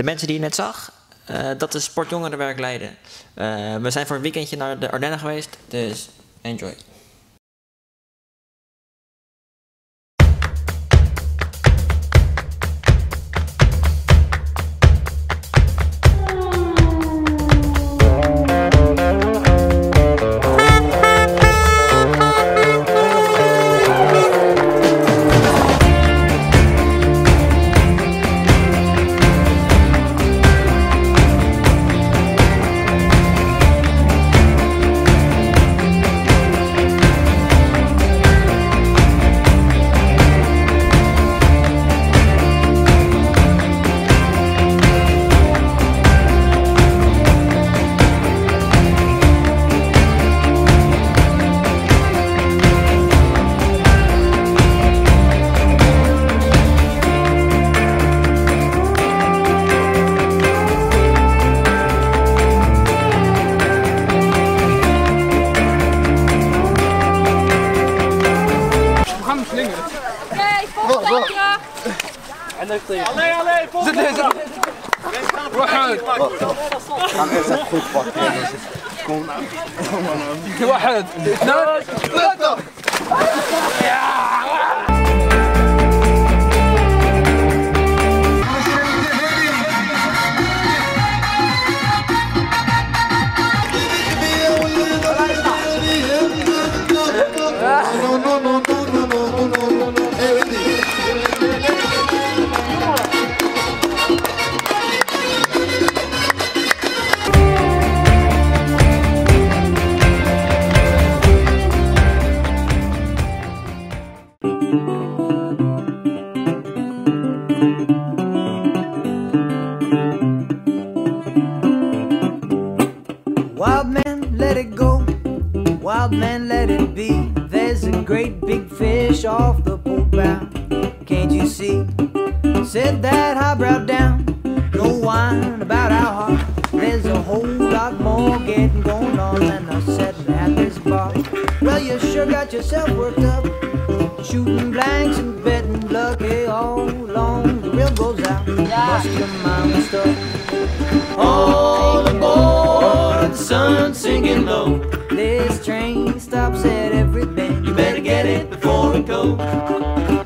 de mensen die je net zag, dat is Sportjongerenwerk Leiden. We zijn voor een weekendje naar de Ardennen geweest, dus enjoy. Allee, volgende! We gaan het! We gaan eerst echt goed pakken. Kom nou. We gaan het! Let op! Wild man, let it go. Wild man, let it be. There's a great big fish off the pool bow. Can't you see? Set that highbrow down. Don't whine about our heart. There's a whole lot more getting going on than us sitting at this bar. Well, you sure got yourself worked up, shooting blanks and betting lucky all along. The reel goes out. Bust your mind with stuff. All aboard. The sun's sinking low. This train stops at every bend. You better get it before it goes.